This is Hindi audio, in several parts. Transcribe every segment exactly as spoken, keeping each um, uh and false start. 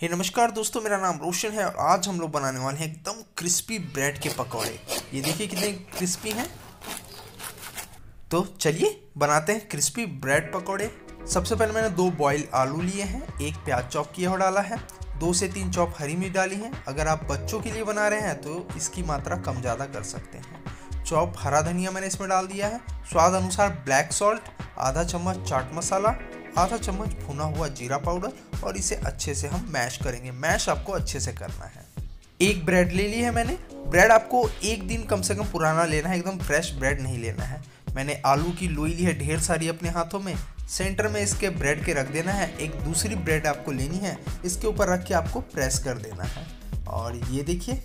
हे नमस्कार दोस्तों, मेरा नाम रोशन है और आज हम लोग बनाने वाले हैं एकदम क्रिस्पी ब्रेड के पकौड़े। ये देखिए कितने क्रिस्पी हैं। तो चलिए बनाते हैं क्रिस्पी ब्रेड पकौड़े। सबसे पहले मैंने दो बॉयल आलू लिए हैं, एक प्याज चॉप किया हुआ डाला है, दो से तीन चॉप हरी मिर्च डाली है। अगर आप बच्चों के लिए बना रहे हैं तो इसकी मात्रा कम ज़्यादा कर सकते हैं। चॉप हरा धनिया मैंने इसमें डाल दिया है, स्वाद अनुसार ब्लैक सॉल्ट, आधा चम्मच चाट मसाला, आधा चम्मच भुना हुआ जीरा पाउडर और इसे अच्छे से हम मैश करेंगे। मैश आपको अच्छे से करना है। एक ब्रेड ले ली है मैंने। ब्रेड आपको एक दिन कम से कम पुराना लेना है, एकदम फ्रेश ब्रेड नहीं लेना है। मैंने आलू की लोई ली है ढेर सारी अपने हाथों में, सेंटर में इसके ब्रेड के रख देना है। एक दूसरी ब्रेड आपको लेनी है, इसके ऊपर रख के आपको प्रेस कर देना है। और ये देखिए,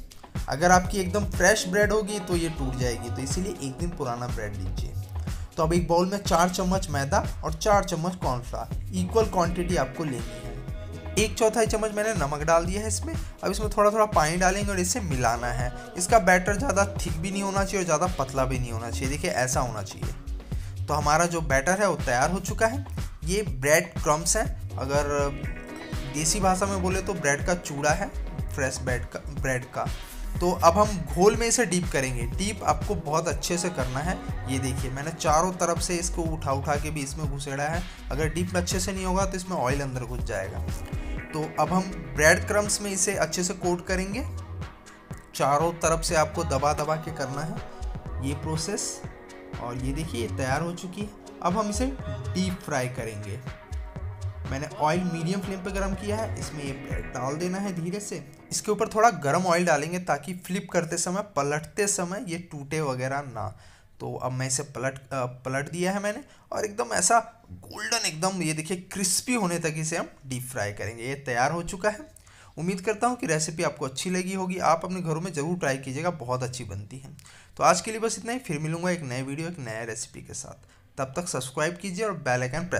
अगर आपकी एकदम फ्रेश ब्रेड होगी तो ये टूट जाएगी, तो इसीलिए एक दिन पुराना ब्रेड लीजिए। तो अब एक बाउल में चार चम्मच मैदा और चार चम्मच कॉर्नफ्लावर, इक्वल क्वांटिटी आपको लेनी है। एक चौथाई चम्मच मैंने नमक डाल दिया है इसमें। अब इसमें थोड़ा थोड़ा पानी डालेंगे और इसे मिलाना है। इसका बैटर ज़्यादा थिक भी नहीं होना चाहिए और ज़्यादा पतला भी नहीं होना चाहिए, देखिए ऐसा होना चाहिए। तो हमारा जो बैटर है वो तैयार हो चुका है। ये ब्रेड क्रम्स है, अगर देसी भाषा में बोले तो ब्रेड का चूड़ा है, फ्रेश ब्रेड का ब्रेड का तो अब हम घोल में इसे डीप करेंगे। डीप आपको बहुत अच्छे से करना है। ये देखिए मैंने चारों तरफ से इसको उठा उठा के भी इसमें घुसेड़ा है। अगर डीप अच्छे से नहीं होगा तो इसमें ऑयल अंदर घुस जाएगा। तो अब हम ब्रेड क्रम्स में इसे अच्छे से कोट करेंगे। चारों तरफ से आपको दबा दबा के करना है ये प्रोसेस। और ये देखिए तैयार हो चुकी है। अब हम इसे डीप फ्राई करेंगे। मैंने ऑयल मीडियम फ्लेम पर गर्म किया है, इसमें ये ब्रेड डाल देना है धीरे से। इसके ऊपर थोड़ा गर्म ऑयल डालेंगे ताकि फ्लिप करते समय, पलटते समय ये टूटे वगैरह ना। तो अब मैं इसे पलट पलट दिया है मैंने और एकदम ऐसा गोल्डन, एकदम ये देखिए क्रिस्पी होने तक इसे हम डीप फ्राई करेंगे। ये तैयार हो चुका है। उम्मीद करता हूँ कि रेसिपी आपको अच्छी लगी होगी। आप अपने घरों में ज़रूर ट्राई कीजिएगा, बहुत अच्छी बनती है। तो आज के लिए बस इतना ही, फिर मिलूंगा एक नए वीडियो एक नए रेसिपी के साथ। तब तक सब्सक्राइब कीजिए और बेल आइकन प्रेस